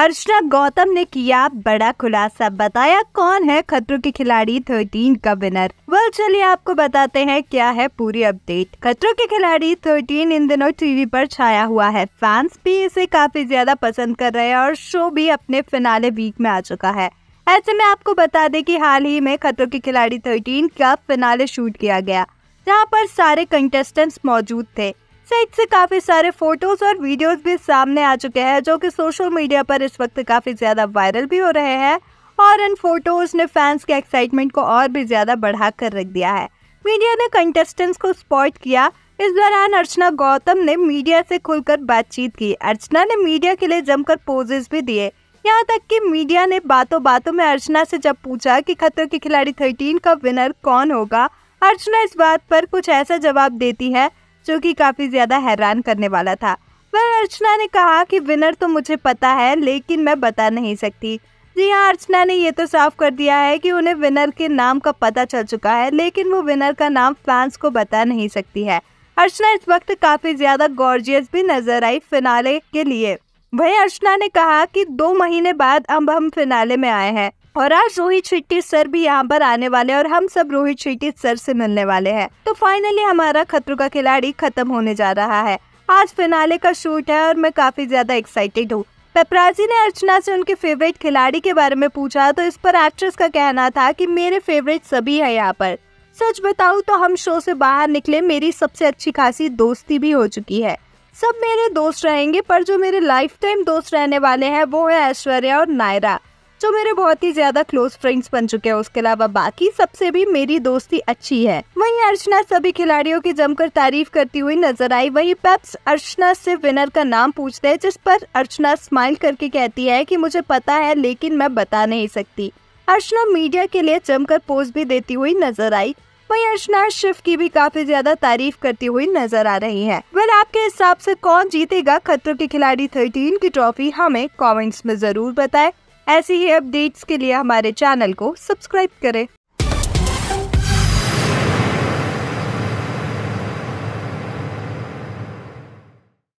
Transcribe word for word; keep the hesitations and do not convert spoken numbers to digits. अर्चना गौतम ने किया बड़ा खुलासा, बताया कौन है खतरों के खिलाड़ी थर्टीन का विनर। वेल चलिए आपको बताते हैं क्या है पूरी अपडेट। खतरों के खिलाड़ी थर्टीन इन दिनों टीवी पर छाया हुआ है, फैंस भी इसे काफी ज्यादा पसंद कर रहे हैं और शो भी अपने फिनाले वीक में आ चुका है। ऐसे में आपको बता दें कि हाल ही में खतरों के खिलाड़ी थर्टीन का फिनाले शूट किया गया, जहाँ पर सारे कंटेस्टेंट्स मौजूद थे। साइट से काफी सारे फोटोज और वीडियोस भी सामने आ चुके हैं, जो कि सोशल मीडिया पर इस वक्त काफी ज्यादा वायरल भी हो रहे हैं और इन फोटोज ने फैंस के एक्साइटमेंट को और भी ज्यादा बढ़ा कर रख दिया है। मीडिया ने कंटेस्टेंट्स को स्पॉट किया। इस दौरान अर्चना गौतम ने मीडिया से खुलकर बातचीत की। अर्चना ने मीडिया के लिए जमकर पोजेस भी दिए, यहाँ तक कि मीडिया ने बातों बातों में अर्चना से जब पूछा कि खतरों के खिलाड़ी थर्टीन का विनर कौन होगा, अर्चना इस बात पर कुछ ऐसा जवाब देती है जो कि काफी ज्यादा हैरान करने वाला था। वह अर्चना ने कहा कि विनर तो मुझे पता है, लेकिन मैं बता नहीं सकती। जी हाँ, अर्चना ने ये तो साफ कर दिया है कि उन्हें विनर के नाम का पता चल चुका है, लेकिन वो विनर का नाम फैंस को बता नहीं सकती है। अर्चना इस वक्त काफी ज्यादा गॉर्जियस भी नजर आई फिनाले के लिए। वही अर्चना ने कहा कि दो महीने बाद अब हम फिनाले में आए हैं और आज रोहित शेट्टी सर भी यहाँ पर आने वाले और हम सब रोहित शेट्टी सर से मिलने वाले हैं। तो फाइनली हमारा खतरों का खिलाड़ी खत्म होने जा रहा है, आज फिनाले का शूट है और मैं काफी ज्यादा एक्साइटेड हूँ। पेपराजी ने अर्चना से उनके फेवरेट खिलाड़ी के बारे में पूछा तो इस पर एक्ट्रेस का कहना था कि मेरे फेवरेट सभी है यहाँ पर। सच बताऊँ तो हम शो से बाहर निकले मेरी सबसे अच्छी खासी दोस्ती भी हो चुकी है, सब मेरे दोस्त रहेंगे, पर जो मेरे लाइफ टाइम दोस्त रहने वाले हैं वो है ऐश्वर्या और नायरा, जो मेरे बहुत ही ज्यादा क्लोज फ्रेंड्स बन चुके हैं। उसके अलावा बाकी सबसे भी मेरी दोस्ती अच्छी है। वहीं अर्चना सभी खिलाड़ियों की जमकर तारीफ करती हुई नजर आई। वहीं पेप्स अर्चना से विनर का नाम पूछते हैं, जिस पर अर्चना स्माइल करके कहती है कि मुझे पता है, लेकिन मैं बता नहीं सकती। अर्चना मीडिया के लिए जमकर पोज भी देती हुई नजर आई। वहीं अर्चना शिव की भी काफी ज्यादा तारीफ करती हुई नजर आ रही है। वेल आपके हिसाब से कौन जीतेगा खतरों के खिलाड़ी थर्टीन की ट्रॉफी, हमें कॉमेंट्स में जरूर बताए। ऐसी ही अपडेट्स के लिए हमारे चैनल को सब्सक्राइब करें।